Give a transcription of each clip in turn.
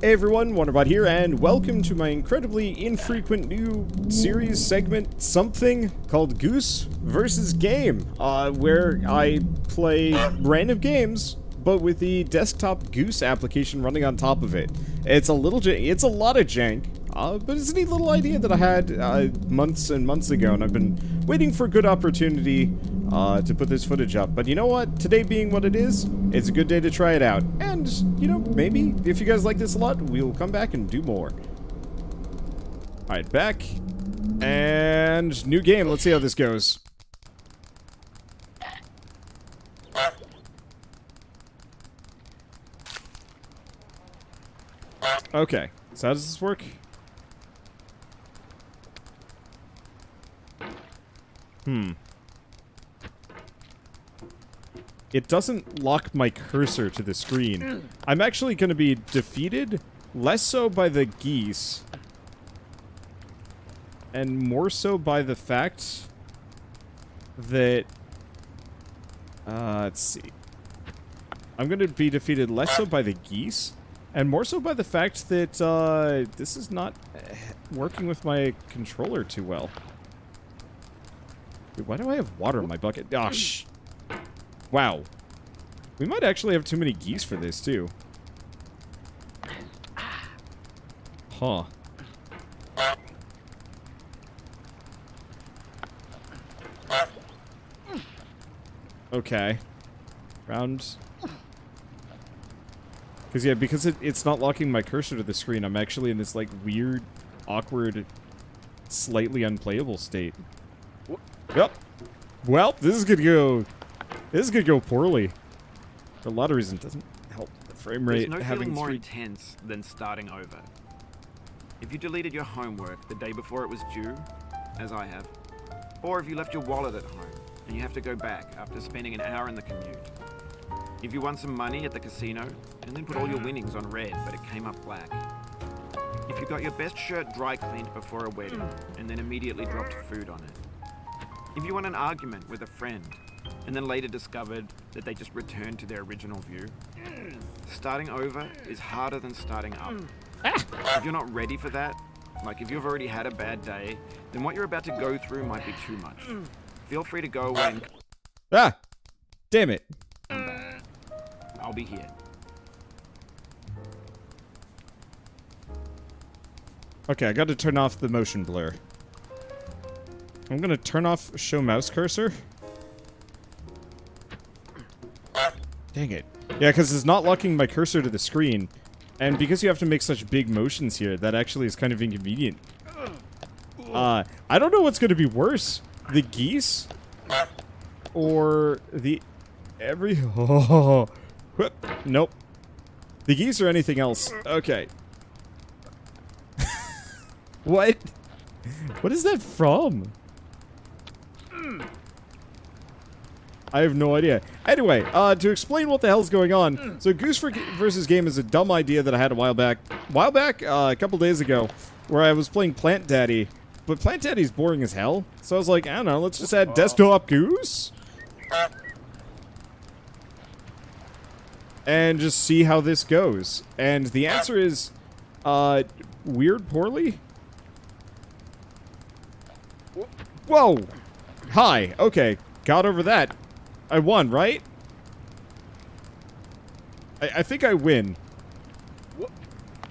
Hey everyone, Wonderbot here, and welcome to my incredibly infrequent new series segment something called Goose vs. Game, where I play random games, but with the Desktop Goose application running on top of it. It's a little jank, it's a lot of jank, but it's a neat little idea that I had months and months ago, and I've been waiting for a good opportunity to put this footage up. But you know what? Today being what it is, it's a good day to try it out. And, you know, maybe if you guys like this a lot, we'll come back and do more. Alright, back. And new game. Let's see how this goes. Okay. So how does this work? It doesn't lock my cursor to the screen. I'm actually going to be defeated, less so by the geese, and more so by the fact that... let's see. I'm going to be defeated less so by the geese, and more so by the fact that this is not working with my controller too well. Dude, why do I have water in my bucket? Ah, shh. Wow. We might actually have too many geese for this, too. Huh. Okay. Round. Because, yeah, because it's not locking my cursor to the screen, I'm actually in this, like, weird, awkward, slightly unplayable state. Yep. Well, this is gonna go... This could go poorly. For a lot of reasons, it doesn't help the frame rate. There's no feeling more intense than starting over. If you deleted your homework the day before it was due, as I have, or if you left your wallet at home and you have to go back after spending an hour in the commute, if you won some money at the casino and then put all your winnings on red but it came up black, if you got your best shirt dry cleaned before a wedding and then immediately dropped food on it, if you won an argument with a friend and then later discovered that they just returned to their original view. Starting over is harder than starting up. If you're not ready for that, like if you've already had a bad day, then what you're about to go through might be too much. Feel free to go away and... Ah! Damn it. Come back. I'll be here. Okay, I gotta turn off the motion blur. I'm gonna turn off show mouse cursor. Dang it. Yeah, because it's not locking my cursor to the screen, and because you have to make such big motions here, that actually is kind of inconvenient. I don't know what's going to be worse. The geese? Or the... Oh. Nope. The geese or anything else. Okay. What? What is that from? I have no idea. Anyway, to explain what the hell's going on, so Goose vs. Game is a dumb idea that I had a while back. A couple days ago, where I was playing Plant Daddy, but Plant Daddy's boring as hell. So I was like, I don't know, let's just add Desktop Goose, and just see how this goes. And the answer is, weird poorly. Whoa! Hi. Okay. Got over that. I won, right? I think I win.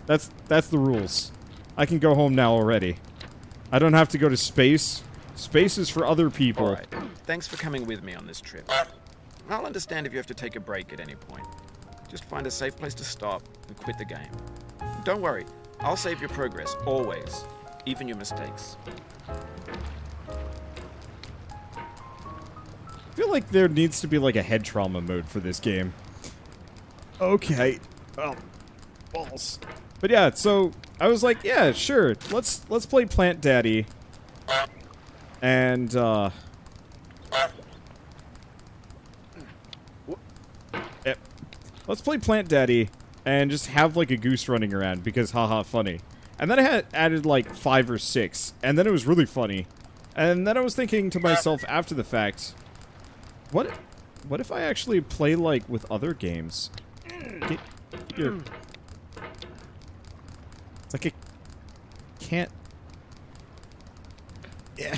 That's the rules. I can go home now already. I don't have to go to space. Space is for other people. All right. Thanks for coming with me on this trip. I'll understand if you have to take a break at any point. Just find a safe place to stop and quit the game. Don't worry. I'll save your progress, always. Even your mistakes. I feel like there needs to be like a head trauma mode for this game. Okay. Oh, balls. But yeah, so I was like, yeah, sure. Let's play Plant Daddy. And let's play Plant Daddy and just have like a goose running around because haha funny. And then I had added like 5 or 6, and then it was really funny. And then I was thinking to myself after the fact, What if I actually play, like, with other games? Get here. It's like it can't. Yeah.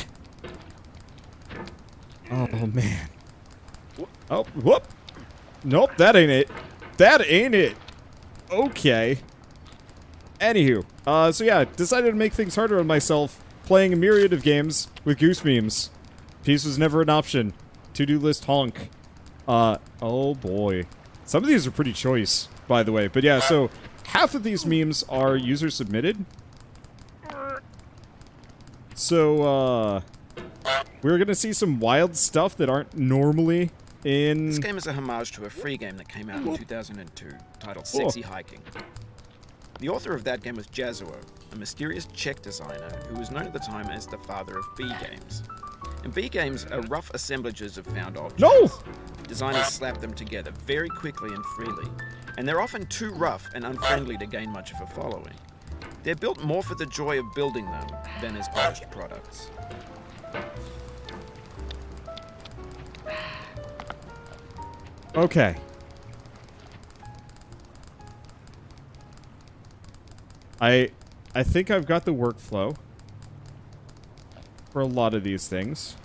Oh man. Oh, whoop. Nope, that ain't it. That ain't it. Okay. Anywho, so yeah, decided to make things harder on myself playing a myriad of games with Goosebeams. Peace was never an option. To-do list honk. Oh boy. Some of these are pretty choice, by the way. But yeah, so half of these memes are user submitted. So, we're gonna see some wild stuff that aren't normally in... This game is a homage to a free game that came out in 2002, titled Sexy Hiking. The author of that game was Jazuo, a mysterious Czech designer who was known at the time as the father of B-Games. And B-Games are rough assemblages of found objects. No! Designers slap them together very quickly and freely, and they're often too rough and unfriendly to gain much of a following. They're built more for the joy of building them than as polished products. Okay. I think I've got the workflow for a lot of these things.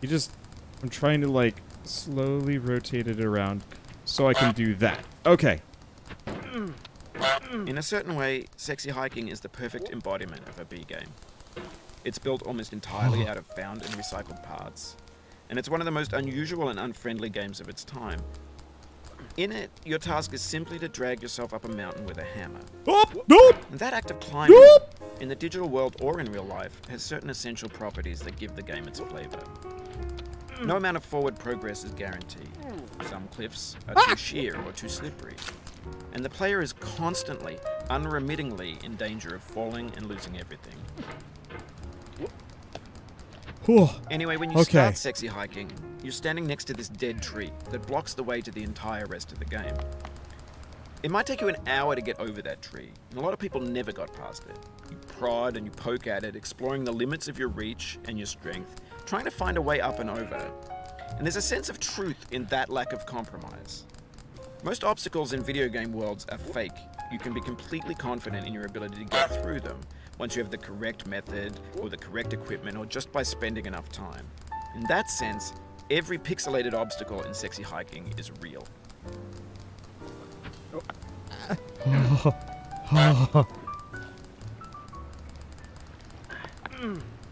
You just... I'm trying to, like, slowly rotate it around so I can do that. Okay. In a certain way, Sexy Hiking is the perfect embodiment of a B-game. It's built almost entirely out of found and recycled parts, and it's one of the most unusual and unfriendly games of its time. In it, your task is simply to drag yourself up a mountain with a hammer. And that act of climbing, in the digital world or in real life, has certain essential properties that give the game its flavor. No amount of forward progress is guaranteed. Some cliffs are too sheer or too slippery, and the player is constantly, unremittingly in danger of falling and losing everything. Anyway, when you start Sexy Hiking, you're standing next to this dead tree that blocks the way to the entire rest of the game. It might take you an hour to get over that tree, and a lot of people never got past it. You prod and you poke at it, exploring the limits of your reach and your strength, trying to find a way up and over. And there's a sense of truth in that lack of compromise. Most obstacles in video game worlds are fake. You can be completely confident in your ability to get through them, once you have the correct method, or the correct equipment, or just by spending enough time. In that sense, every pixelated obstacle in Sexy Hiking is real.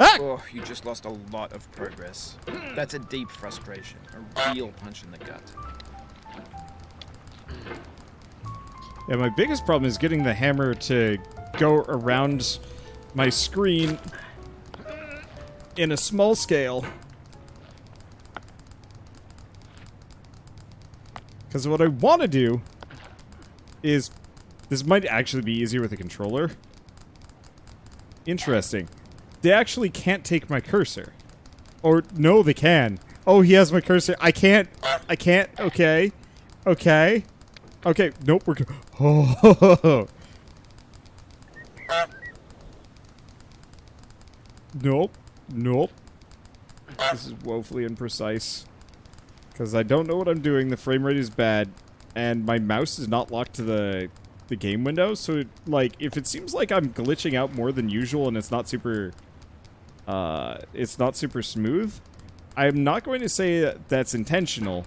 Oh, you just lost a lot of progress. That's a deep frustration, a real punch in the gut. Yeah, my biggest problem is getting the hammer to go around my screen in a small scale. Because what I want to do is... This might actually be easier with a controller. Interesting. They actually can't take my cursor. Or, no, they can. Oh, he has my cursor. I can't. I can't. Okay. Okay. Okay. Nope, we're... Oh. Nope. Nope. This is woefully imprecise. Because I don't know what I'm doing, the frame rate is bad, and my mouse is not locked to the game window, so it, like, if it seems like I'm glitching out more than usual and it's not super smooth, I'm not going to say that that's intentional.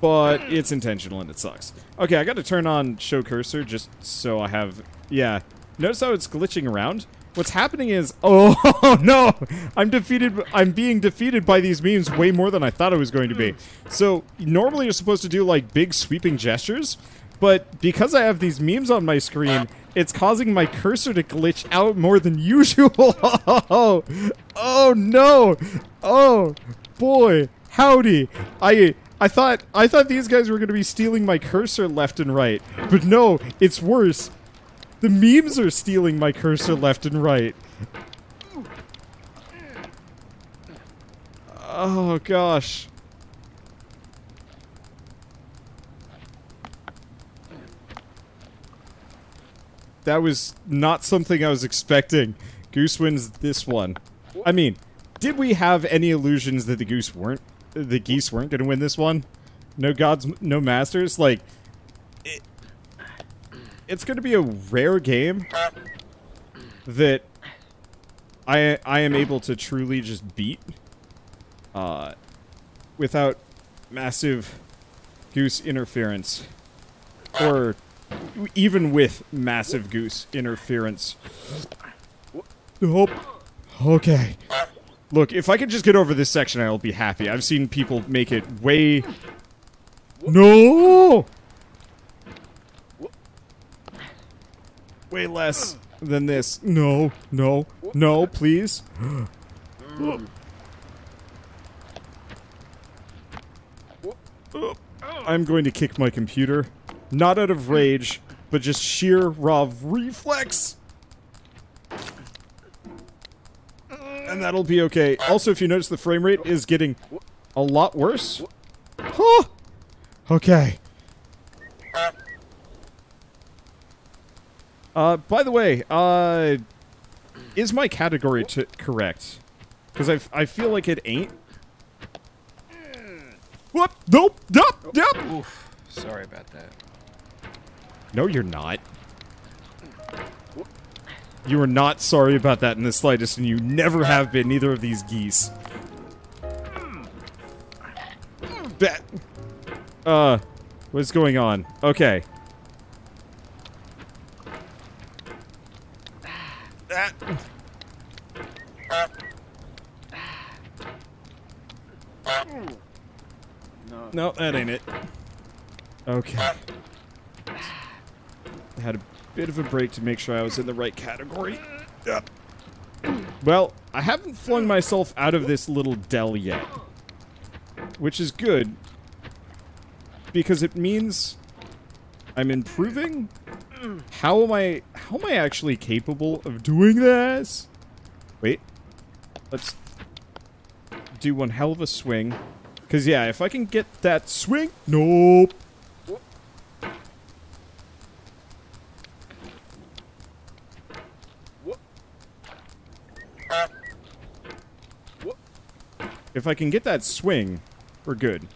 But it's intentional and it sucks. Okay, I gotta turn on show cursor just so I have... Yeah. Notice how it's glitching around? What's happening is... Oh, no! I'm defeated. I'm being defeated by these memes way more than I thought I was going to be. So, normally you're supposed to do, like, big sweeping gestures, but because I have these memes on my screen, it's causing my cursor to glitch out more than usual. Oh, oh no! Oh, boy. Howdy. I thought these guys were going to be stealing my cursor left and right, but no, it's worse. The memes are stealing my cursor left and right. Oh, gosh. That was not something I was expecting. Goose wins this one. I mean, Did we have any illusions that the geese weren't going to win this one? No gods, no masters. Like, it's going to be a rare game that I am able to truly just beat without massive goose interference, or even with massive goose interference. Nope. Okay. Look, if I could just get over this section, I'll be happy. I've seen people make it way... No! Way less than this. No, no, no, please. I'm going to kick my computer. Not out of rage, but just sheer raw reflex. And that'll be okay. Also, if you notice, the frame rate is getting a lot worse. Huh. Okay. By the way, is my category correct? Because I feel like it ain't. Whoop! Nope! Nope! Nope! Oof. Sorry about that. No, you're not. You are not sorry about that in the slightest, and you never have been, neither of these geese. That... what's going on? Okay. That... No, that ain't it. Okay. I had a bit of a break to make sure I was in the right category. Well, I haven't flung myself out of this little dell yet. Which is good. Because it means I'm improving. How am I actually capable of doing this? Wait. Let's do one hell of a swing. Because, yeah, if I can get that swing... Nope. If I can get that swing, we're good.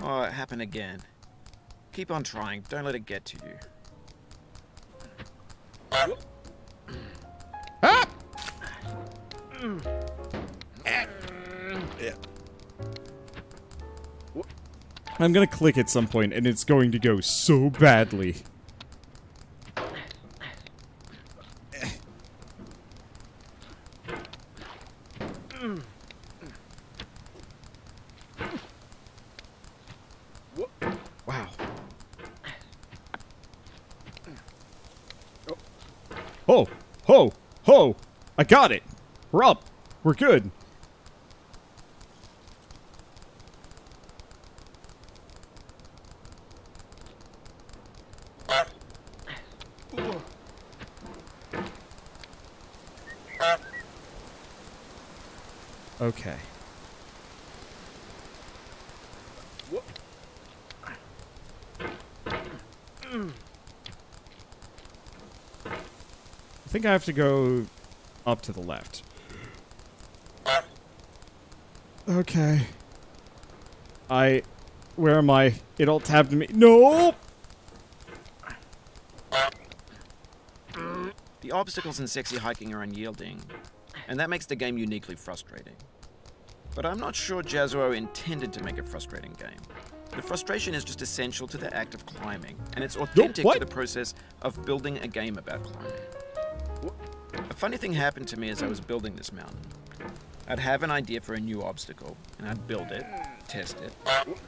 Oh, it happened again. Keep on trying. Don't let it get to you. Ah! I'm gonna click at some point, and it's going to go so badly. Ho! I got it! We're up! We're good! Okay. I think I have to go up to the left. Okay. Where am I? It all tabbed me. No! The obstacles in Sexy Hiking are unyielding, and that makes the game uniquely frustrating. But I'm not sure Jazuo intended to make a frustrating game. The frustration is just essential to the act of climbing, and it's authentic to the process of building a game about climbing. A funny thing happened to me as I was building this mountain. I'd have an idea for a new obstacle, and I'd build it, test it,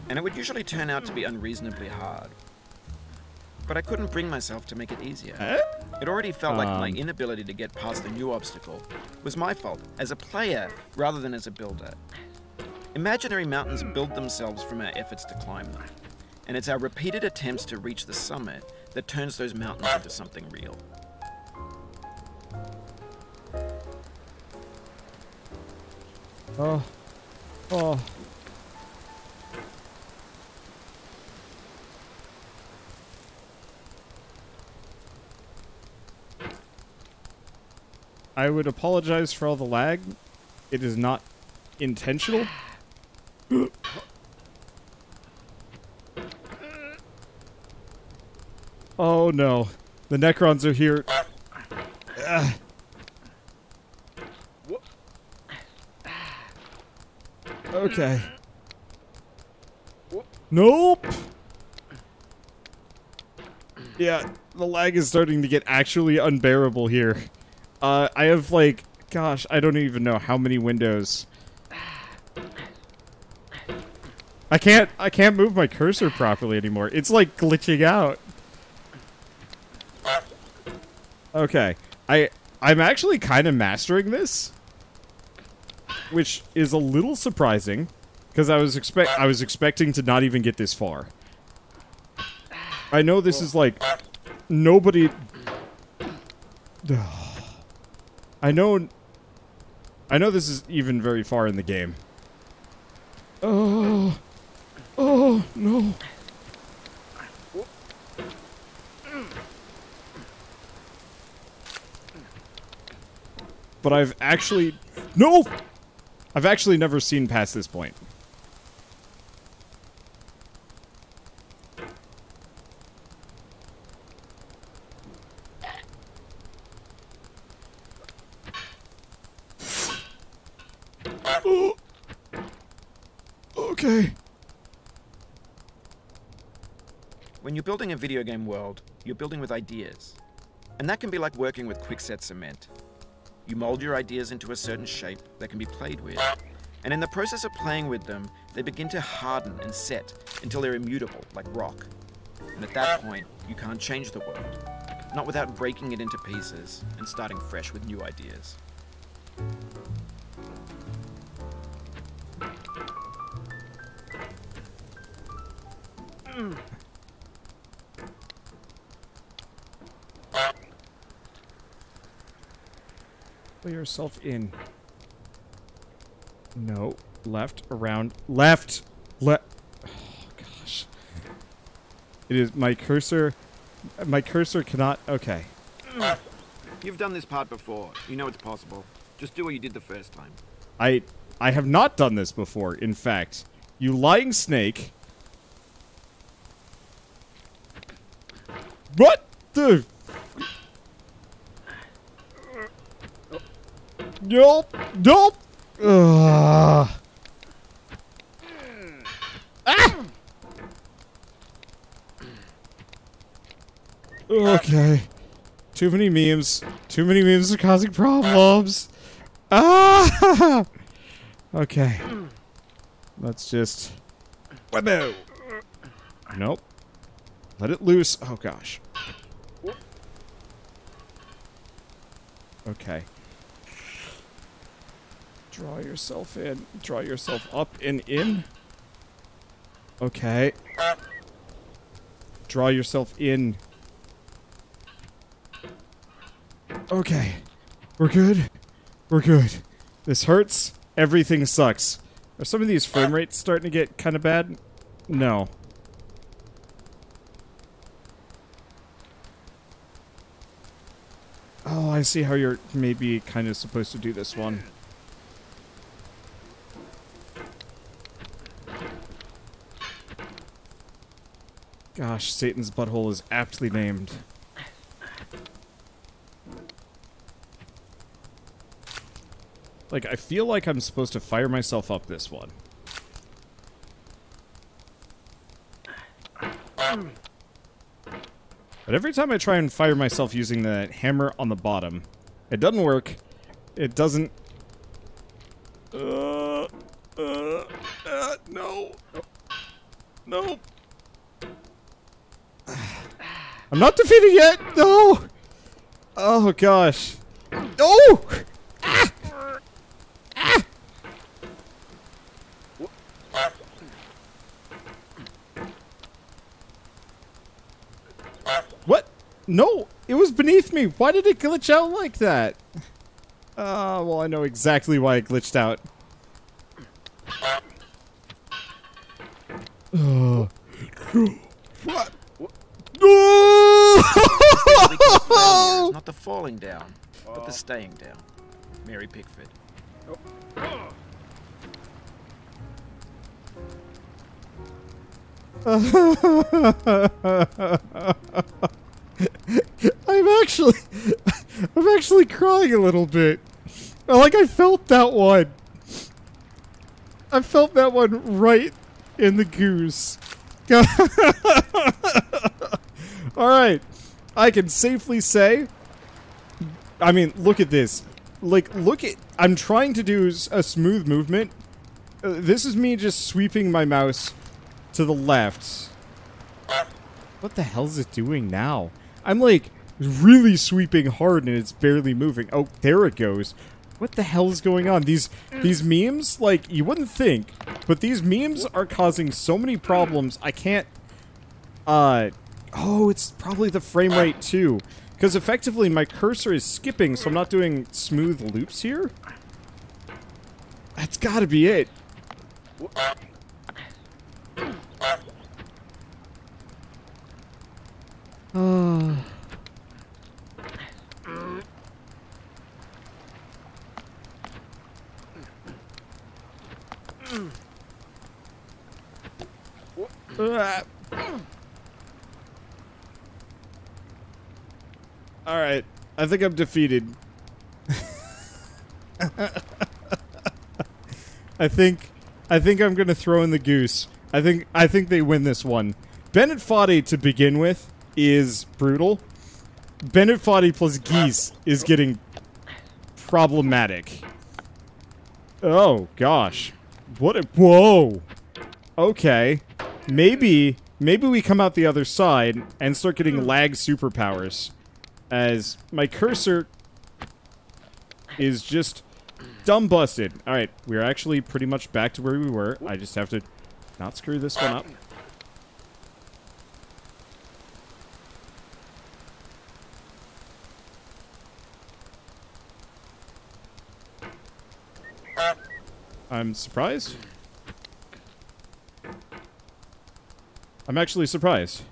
and it would usually turn out to be unreasonably hard. But I couldn't bring myself to make it easier. It already felt like my inability to get past the new obstacle was my fault as a player rather than as a builder. Imaginary mountains build themselves from our efforts to climb them, and it's our repeated attempts to reach the summit that turns those mountains into something real. Oh. Oh. I would apologize for all the lag. It is not intentional. Oh no. The Necrons are here. Okay. Nope! Yeah, the lag is starting to get actually unbearable here. I have like, gosh, I don't even know how many windows. I can't move my cursor properly anymore. It's like glitching out. Okay. I'm actually kind of mastering this, which is a little surprising because I was expecting to not even get this far. I know this is like nobody. I know this is even very far in the game. Oh no. But I've actually never seen past this point. Oh. Okay. When you're building a video game world, you're building with ideas. And that can be like working with quickset cement. You mold your ideas into a certain shape that can be played with, and in the process of playing with them, they begin to harden and set until they're immutable, like rock. And at that point, you can't change the world, not without breaking it into pieces and starting fresh with new ideas. Play yourself in. No. Left. Around. Left! Oh, gosh. It is my cursor. My cursor cannot. Okay. You've done this part before. You know it's possible. Just do what you did the first time. I have not done this before, in fact. You lying snake. What the... Nope! Nope! Ah! Okay. Too many memes. Too many memes are causing problems. Ah! Okay. Let's just... Webbo! Nope. Let it loose. Oh, gosh. Okay. Draw yourself in. Draw yourself up and in. Okay. Draw yourself in. Okay. We're good. We're good. This hurts. Everything sucks. Are some of these frame rates starting to get kind of bad? No. Oh, I see how you're maybe kind of supposed to do this one. Gosh, Satan's butthole is aptly named. Like, I feel like I'm supposed to fire myself up this one. But every time I try and fire myself using the hammer on the bottom, it doesn't work. It doesn't... No. No. I'm not defeated yet! No! Oh gosh. No! Ah! Ah! What? No! It was beneath me! Why did it glitch out like that? Well, I know exactly why it glitched out. Oh. What? No! It's not the falling down. Put the staying down. Mary Pickford. Oh. I'm actually crying a little bit. Like, I felt that one. I felt that one right in the goose. Alright. I can safely say... I mean, look at this. Like, look at... I'm trying to do a smooth movement. This is me just sweeping my mouse to the left. What the hell is it doing now? I'm like... really sweeping hard and it's barely moving. Oh, there it goes. What the hell is going on? These memes, like, you wouldn't think, but these memes are causing so many problems. I can't... oh, it's probably the frame rate too. Because effectively my cursor is skipping, so I'm not doing smooth loops here. That's gotta be it. Alright, I think I'm defeated. I think I'm gonna throw in the goose. I think they win this one. Bennett Foddy to begin with is brutal. Bennett Foddy plus geese is getting problematic. Oh gosh. What a whoa. Okay. Maybe we come out the other side and start getting lag superpowers. As my cursor is just dumb busted. Alright, we're actually pretty much back to where we were. I just have to not screw this one up. I'm surprised. I'm actually surprised.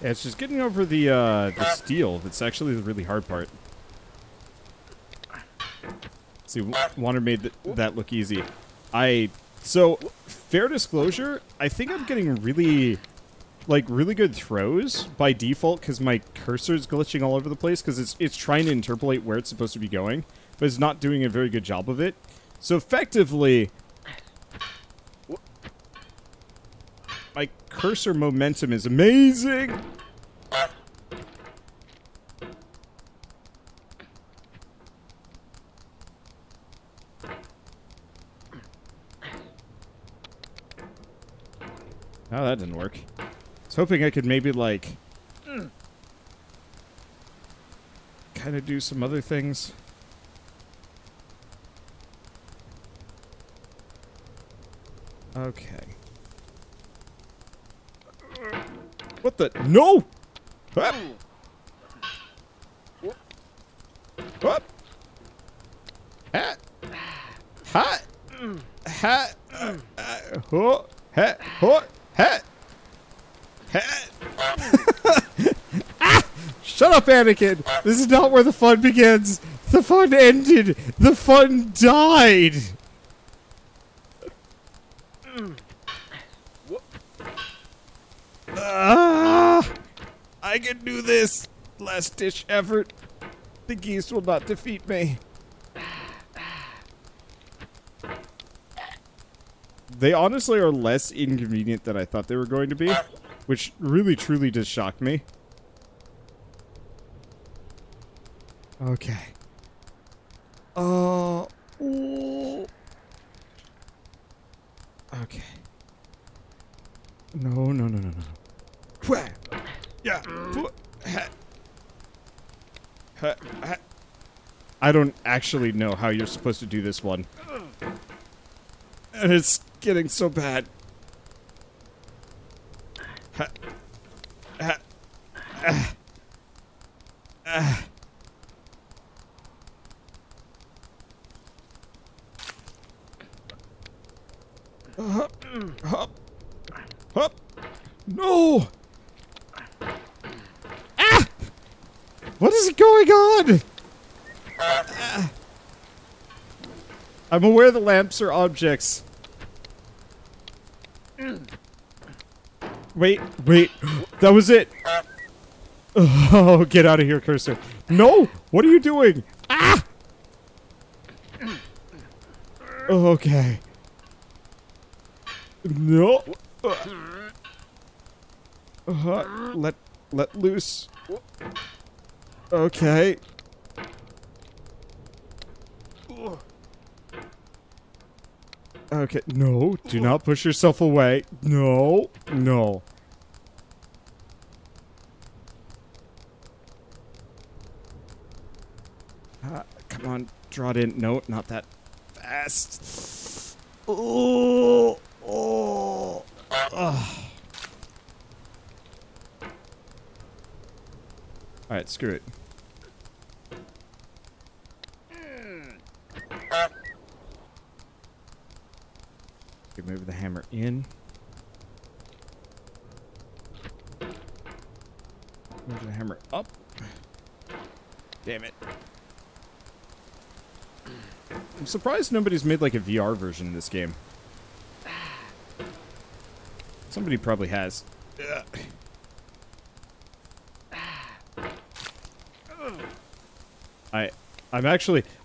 Yeah, it's just getting over the steel. That's actually the really hard part. See, Wander made that look easy. So, fair disclosure, I think I'm getting really, like, really good throws by default because my cursor is glitching all over the place because it's trying to interpolate where it's supposed to be going, but it's not doing a very good job of it. So, effectively, my cursor momentum is amazing! Oh, that didn't work. I was hoping I could maybe, like, kind of do some other things. Okay. What the? No! Up! Up! Hat! Hat! Hat! Ho! Hat! Ho! Hat! Hat! Ah! Shut up, Anakin! This is not where the fun begins! The fun ended! The fun died! I can do this! Last ditch effort. The geese will not defeat me. They honestly are less inconvenient than I thought they were going to be, which really, truly does shock me. Okay. Okay. No. Yeah. I don't actually know how you're supposed to do this one. And it's getting so bad. What is going on? I'm aware the lamps are objects. Wait, wait. That was it. Oh, get out of here, cursor. No! What are you doing? Ah! Okay. No. Let loose. Okay. Okay, no, do not push yourself away. No, no. Come on, draw it in. No, not that fast. Oh, oh, oh. Alright, screw it. Move the hammer in. Move the hammer up. Damn it. I'm surprised nobody's made like a VR version of this game. Somebody probably has. Ugh.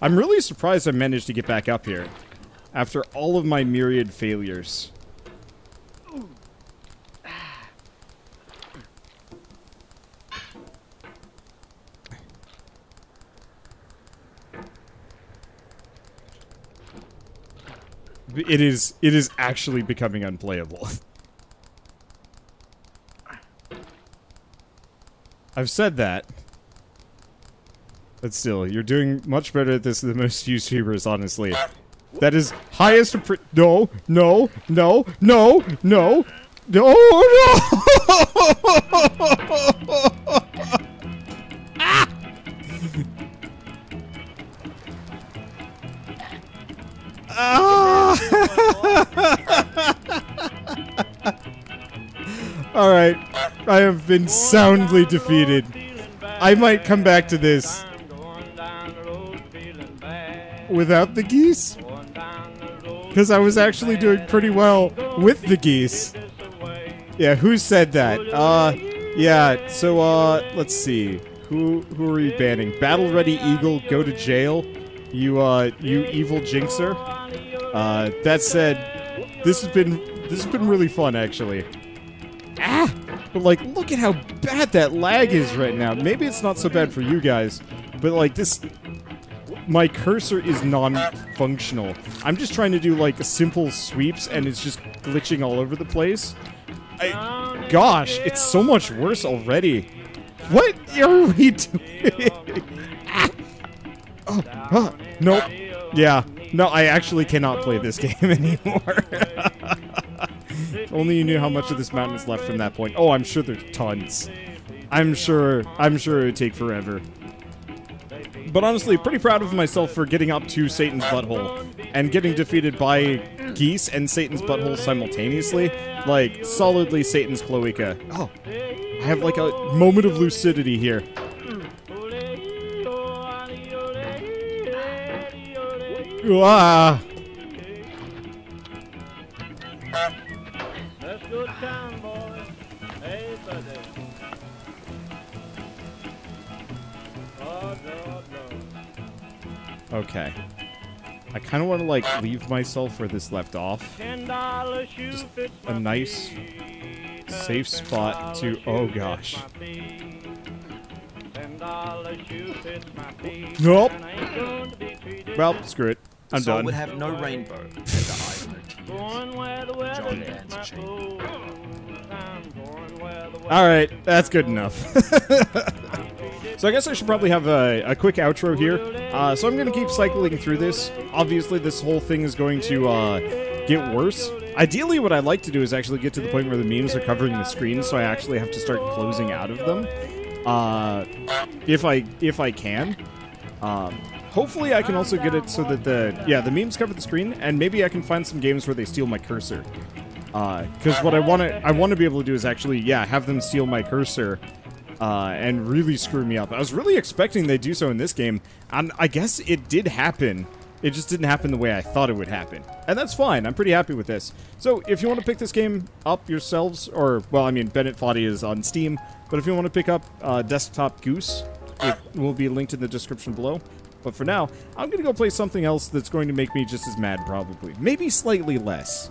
I'm really surprised I managed to get back up here. After all of my myriad failures. It is actually becoming unplayable. I've said that. But still, you're doing much better at this than most YouTubers, honestly. That is highest no, no, no, no, no, no, no! Ah! Alright, I have been soundly defeated. I might come back to this. Without the geese? Because I was actually doing pretty well with the geese. Yeah, who said that? Yeah, so, let's see. Who are you banning? Battle Ready Eagle, go to jail. You evil jinxer. That said, this has been really fun, actually. Ah! But, like, look at how bad that lag is right now. Maybe it's not so bad for you guys, but, like, this... My cursor is non-functional. I'm just trying to do, like, simple sweeps, and it's just glitching all over the place. Gosh, it's so much worse already. What are we doing? Nope. Yeah. No, I actually cannot play this game anymore. Only you knew how much of this mountain is left from that point. Oh, I'm sure there's tons. I'm sure it would take forever. But honestly, pretty proud of myself for getting up to Satan's Butthole and getting defeated by geese and Satan's Butthole simultaneously. Like, solidly Satan's Cloaca. Oh, I have like a moment of lucidity here. Ah. That's good time, boy. Hey, buddy. Okay. I kind of want to, like, leave myself where this left off. Just a nice, safe spot to... Oh, gosh. Nope! Well, screw it. I'm done. Would have no rainbow. Alright, that's good enough. So I guess I should probably have a quick outro here. So I'm going to keep cycling through this. Obviously, this whole thing is going to get worse. Ideally, what I like to do is actually get to the point where the memes are covering the screen, so I actually have to start closing out of them. If I can. Hopefully, I can also get it so that the memes cover the screen, and maybe I can find some games where they steal my cursor. Because what I want to be able to do is actually, yeah, have them steal my cursor. and really screwed me up. I was really expecting they'd do so in this game, and I guess it did happen. It just didn't happen the way I thought it would happen. And that's fine. I'm pretty happy with this. So if you want to pick this game up yourselves, or, well, I mean, Bennett Foddy is on Steam, but if you want to pick up Desktop Goose, it will be linked in the description below. But for now, I'm going to go play something else that's going to make me just as mad, probably. Maybe slightly less.